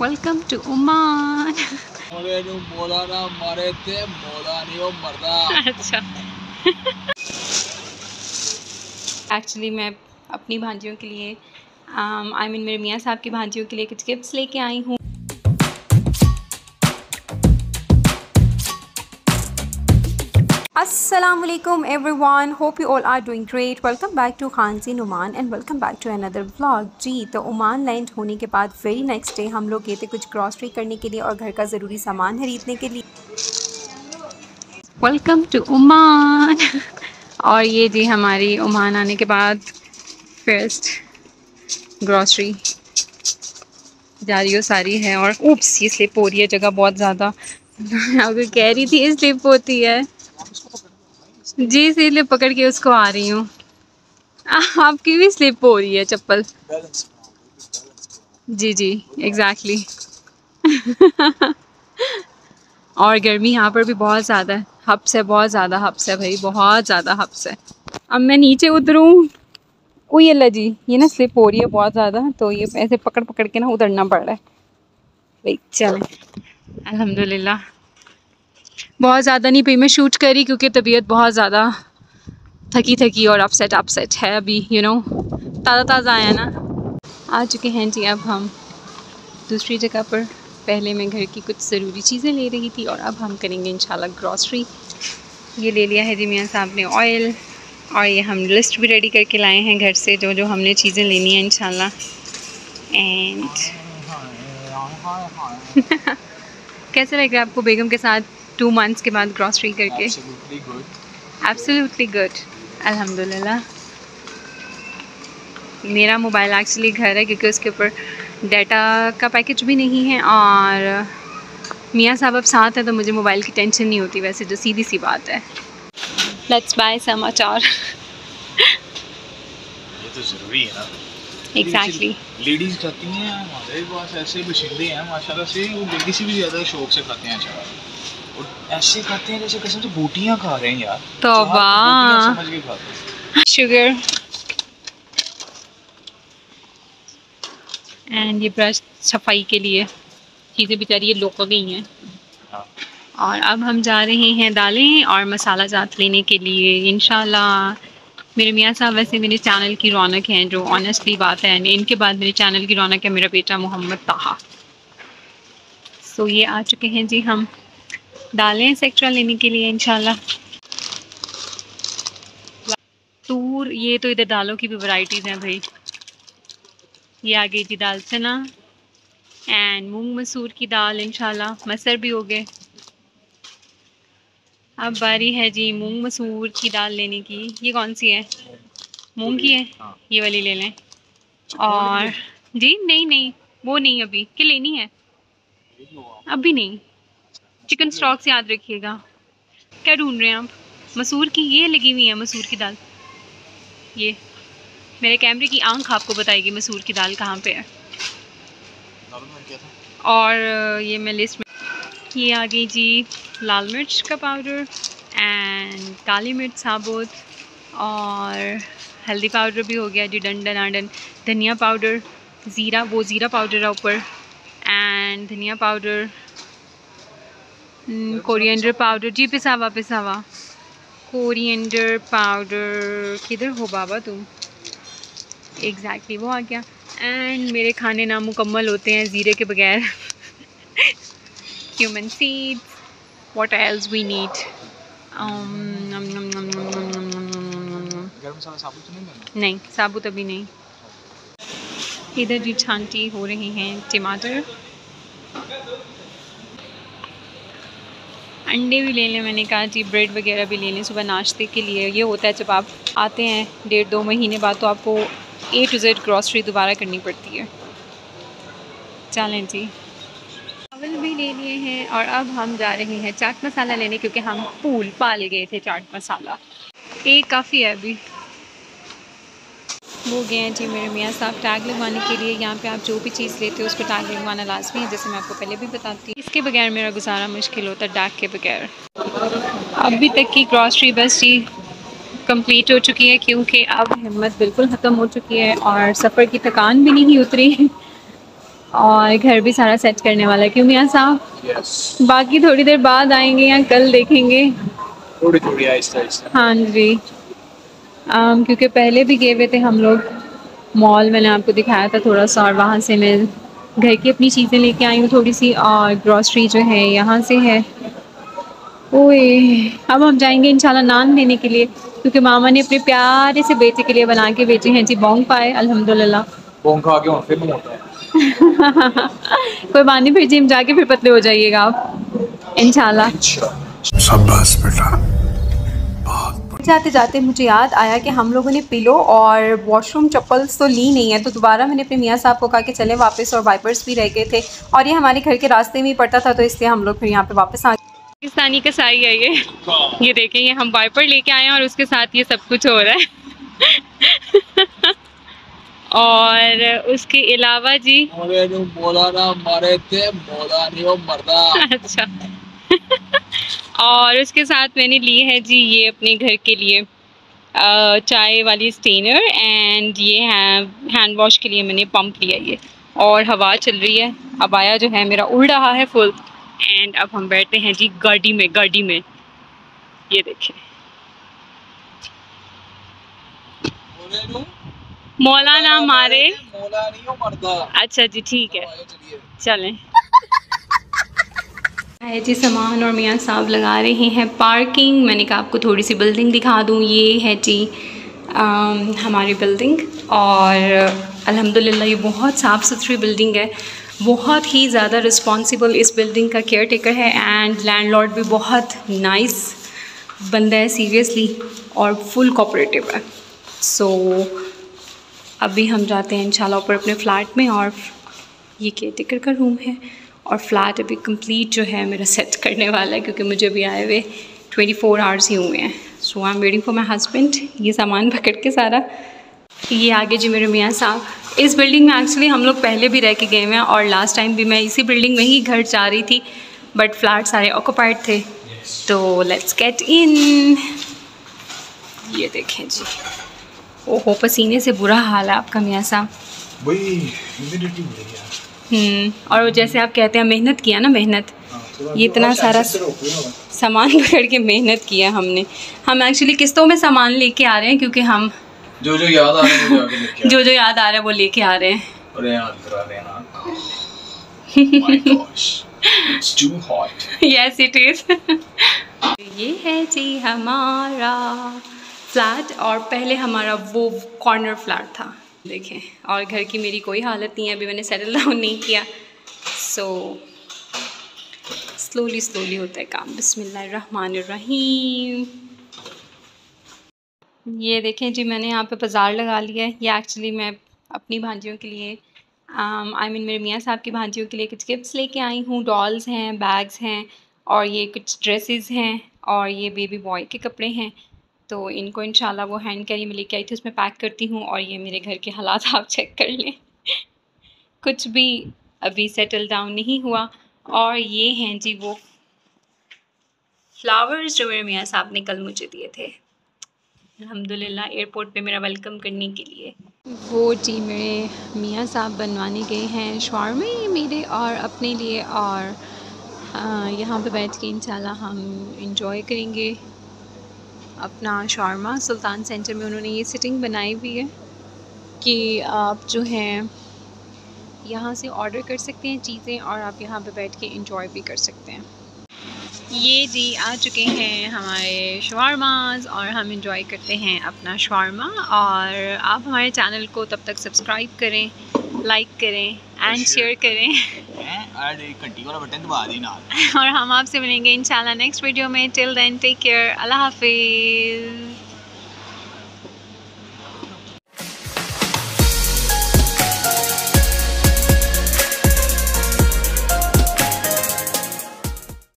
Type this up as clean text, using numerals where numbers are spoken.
Welcome to Oman. मारे थे मरदा। अच्छा एक्चुअली मैं अपनी भांजियों के लिए I mean मेरे मियाँ साहब की भांजियों के लिए कुछ गिफ्ट्स लेके आई हूँ। Assalamualaikum everyone, hope you all are doing great. Welcome back to खानजीन Oman and welcome back to another vlog. जी तो ओमान लैंड होने के बाद वेरी नेक्स्ट डे हम लोग गए थे कुछ ग्रॉसरी करने के लिए और घर का ज़रूरी सामान खरीदने के लिए। Welcome to Oman. और ये जी हमारी ओमान आने के बाद फर्स्ट ग्रॉसरी जारी सारी है। और ऊप्स ये स्लिप हो रही है जगह बहुत ज़्यादा। अगर कह रही थी स्लिप होती है जी, इसीलिए पकड़ के उसको आ रही हूँ। आपकी भी स्लिप हो रही है चप्पल। जी जी एग्जैक्टली और गर्मी यहाँ पर भी बहुत ज़्यादा है। हब्स है, बहुत ज़्यादा हब्स है भाई, बहुत ज़्यादा हब्स है। अब मैं नीचे उतरूँ। ओ ये ला जी, ये ना स्लिप हो रही है बहुत ज़्यादा, तो ये ऐसे पकड़ पकड़ के ना उतरना पड़ रहा है भाई। चलो अल्हम्दुलिल्लाह बहुत ज़्यादा नहीं पी मैं शूट करी क्योंकि तबीयत बहुत ज़्यादा थकी और अपसेट है अभी, यू नो ताज़ा आया ना। आ चुके हैं जी अब हम दूसरी जगह पर। पहले मैं घर की कुछ ज़रूरी चीज़ें ले रही थी और अब हम करेंगे इंशाल्लाह ग्रॉसरी। ये ले लिया है जी मियाँ साहब ने ऑयल, और ये हम लिस्ट भी रेडी करके लाए हैं घर से जो जो हमने चीज़ें लेनी है इंशाल्लाह। एंड कैसे लग रहा है आपको बेगम के साथ 2 मंथ्स के बाद ग्रॉसरी करके? एब्सोल्युटली गुड अल्हम्दुलिल्लाह। मेरा मोबाइल एक्चुअली घर है क्योंकि उसके ऊपर डाटा का पैकेज भी नहीं है और मियाँ साहब अब साथ हैं तो मुझे मोबाइल की टेंशन नहीं होती, वैसे जो सीधी सी बात है। लेट्स बाय सम अचार। ये तो ज़रूरी है ना। एग्जैक्टली लेडीज़ खाती हैं, हमारे पास ऐसे बशिंदे हैं माशाल्लाह से, वो लेडीज़ से भी ज़्यादा शौक से खाते हैं अचार। और ऐसे खाते हैं जैसे कसम से बूटियां खा रहे हैं यार। तौबा समझ के खाते हैं। शुगर एंड ये ब्रश सफाई के लिए, चीज़ें बेचारी ये लोक गई हैं। और अब हम जा रहे हैं दालें और मसाला जात लेने के लिए इंशाल्लाह। मेरे मियाँ साहब वैसे मेरे चैनल की रौनक हैं, जो ऑनेस्टली बात है, इनके बाद मेरे चैनल की रौनक है मेरा बेटा मोहम्मद ताहा। सो ये आ चुके हैं जी हम दालें सेक्टर लेने के लिए इंशाल्लाह। तूर, ये तो इधर दालों की भी वैरायटीज़ हैं भाई। ये आ गई थी दाल चना एंड मूंग मसूर की दाल इंशाल्लाह। मसर भी हो गए। अब बारी है जी मूंग मसूर की दाल लेने की। ये कौन सी है? मूंग की है, ये वाली ले लें। और जी नहीं वो नहीं, अभी कि लेनी है? अभी नहीं, चिकन स्टॉक्स याद रखिएगा। क्या ढूंढ रहे हैं आप? मसूर की ये लगी हुई है, मसूर की दाल। ये मेरे कैमरे की आंख आपको बताएगी मसूर की दाल कहाँ पे है। और ये मैं लिस्ट में, ये आ गई जी लाल मिर्च का पाउडर एंड काली मिर्च साबुत, और हल्दी पाउडर भी हो गया जी, डंडन धनिया पाउडर, ज़ीरा, वो ज़ीरा पाउडर है ऊपर, एंड धनिया पाउडर, कोरिएंडर पाउडर जी, पिसावा कोरिएंडर पाउडर। किधर हो बाबा तुम? एग्जैक्टली वो आ गया। एंड मेरे खाने ना मुकम्मल होते हैं ज़ीरे के बगैर। Cumin seeds, what else we need? नहीं साबुत अभी नहीं। इधर जी छांटी हो रहे हैं टमाटर। अंडे भी ले लें, मैंने कहा जी ब्रेड वगैरह भी ले लें सुबह नाश्ते के लिए। ये होता है जब आप आते हैं 1.5-2 महीने बाद, तो आपको A to Z ग्रॉसरी दोबारा करनी पड़ती है। चलें जी, चावल भी ले लिए हैं और अब हम जा रहे हैं चाट मसाला लेने, क्योंकि हम फूल पाल गए थे चाट मसाला। एक काफ़ी है अभी। वो गए हैं जी मेरे मियाँ साहब टैग लगवाने के लिए। यहाँ पे आप जो भी चीज़ लेते हो उस पर टैग लगवाना लाजमी है, जैसे मैं आपको पहले भी बताती हूँ। इसके बगैर मेरा गुजारा मुश्किल होता है, टैग के बगैर। अभी तक की ग्रॉसरी बस जी कंप्लीट हो चुकी है, क्योंकि अब हिम्मत बिल्कुल ख़त्म हो चुकी है और सफ़र की थकान भी नहीं उतरी और घर भी सारा सेट करने वाला है, क्यों मियां साहब? yes. बाकी थोड़ी देर बाद आएंगे या कल देखेंगे थोड़ी आहिस्ता। हाँ जी, क्योंकि पहले भी गए हुए थे हम लोग मॉल, मैंने आपको दिखाया था थोड़ा सा, और वहाँ से मैं घर की अपनी चीज़ें लेके आई हूँ थोड़ी सी, और ग्रॉसरी जो है यहाँ से है। ओए अब हम जाएंगे इंशाल्लाह नान लेने के लिए, क्योंकि मामा ने अपने प्यारे से बेटे के लिए बना के बेचे हैं जी बोंग पाए, अल्हम्दुलिल्लाह। बोंग खा के फिर मोटा है। कोई बानी फिर जिम जाके फिर पतले हो जाइएगा आप इंशाल्लाह। शाबाश बेटा। जाते जाते मुझे याद आया कि हम लोगों ने पिलो और वॉशरूम चप्पल्स तो ली नहीं है, तो दोबारा मैंने अपने मियाँ साहब को कहा कि चले वापस, और वाइपर्स भी रह गए थे और ये हमारे घर के रास्ते में ही पड़ता था, तो इसलिए हम लोग फिर यहाँ पे वापस आ गए। पाकिस्तानी कसाई है ये देखें, ये हम वाइपर लेके आए हैं और उसके साथ ये सब कुछ हो रहा है। और उसके अलावा जी मौलाना मारे थे, मौलाना मर्दा। अच्छा। और उसके साथ मैंने ली है जी ये अपने घर के लिए चाय वाली स्टेनर, एंड ये हैंड वॉश के लिए मैंने पंप लिया ये, और हवा चल रही है। अब आया जो है मेरा उड़ रहा है फुल, एंड अब हम बैठे हैं जी गाड़ी में। गाड़ी में ये देखें मौलाना मारे, मौलाना। अच्छा जी ठीक है, चलें। है जी सामान, और मियाँ साहब लगा रहे हैं पार्किंग। मैंने कहा आपको थोड़ी सी बिल्डिंग दिखा दूँ, ये है जी हमारी बिल्डिंग, और अल्हम्दुलिल्लाह ये बहुत साफ़ सुथरी बिल्डिंग है। बहुत ही ज़्यादा रिस्पॉन्सिबल इस बिल्डिंग का केयर टेकर है, एंड लैंडलॉर्ड भी बहुत नाइस बंदा है सीरियसली, और फुल कोऑपरेटिव है। सो अभी हम जाते हैं इंशाल्लाह ऊपर अपने फ्लैट में, और ये केयर टेकर का रूम है, और फ्लैट अभी कंप्लीट जो है मेरा सेट करने वाला है, क्योंकि मुझे अभी आए हुए 24 आवर्स ही हुए हैं। So I am waiting for my husband. ये सामान पकड़ के सारा ये आगे जी मेरे मियाँ साहब। इस बिल्डिंग में एक्चुअली हम लोग पहले भी रह के गए हैं, और लास्ट टाइम भी मैं इसी बिल्डिंग में ही घर जा रही थी, बट फ्लैट सारे ऑक्यूपाइड थे। तो लेट्स गेट इन। ये देखें जी, ओहो पसीने से बुरा हाल है आपका मियाँ साहब। और जैसे आप कहते हैं मेहनत किया ना, मेहनत ये इतना सारा सामान पकड़ के मेहनत किया हमने। हम एक्चुअली किस्तों में सामान लेके आ रहे हैं, क्योंकि हम जो याद आ रहा है वो जो याद आ रहा है वो लेके आ रहे हैं। ये है जी हमारा फ्लैट, और पहले हमारा वो कॉर्नर फ्लैट था देखें। और घर की मेरी कोई हालत नहीं है, अभी मैंने सेटल डाउन नहीं किया। सो स्लोली स्लोली होता है काम। बिस्मिल्लाहिर्रहमानिर्रहीम। ये देखें जी मैंने यहाँ पे बाज़ार लगा लिया है। ये एक्चुअली मैं अपनी भांजियों के लिए मेरे मियाँ साहब की भांजियों के लिए कुछ गिफ्ट्स लेके आई हूँ। डॉल्स हैं, बैग्स हैं, और ये कुछ ड्रेसेस हैं, और ये बेबी बॉय के कपड़े हैं। तो इनको इंशाल्लाह वो हैंड कैरी में लेके आई थी, उसमें पैक करती हूँ। और ये मेरे घर के हालात आप चेक कर लें। कुछ भी अभी सेटल डाउन नहीं हुआ। और ये हैं जी वो फ्लावर्स जो मेरे मियाँ साहब ने कल मुझे दिए थे अल्हम्दुलिल्लाह एयरपोर्ट पे मेरा वेलकम करने के लिए। वो जी मेरे मियाँ साहब बनवाने गए हैं शवारमे मेरे और अपने लिए, और यहाँ पे बैठ के इंशाल्लाह हम इंजॉय करेंगे अपना शौरमा। सुल्तान सेंटर में उन्होंने ये सिटिंग बनाई हुई है कि आप जो हैं यहाँ से ऑर्डर कर सकते हैं चीज़ें, और आप यहाँ पे बैठ के इंजॉय भी कर सकते हैं। ये जी आ चुके हैं हमारे शवारमाज़, और हम इंजॉय करते हैं अपना शवारमा। और आप हमारे चैनल को तब तक सब्सक्राइब करें, लाइक करें एंड शेयर करें। और हम आपसे मिलेंगे इंशाल्लाह नेक्स्ट वीडियो में। टिल देन टेक केयर, अल्लाह हाफिज़।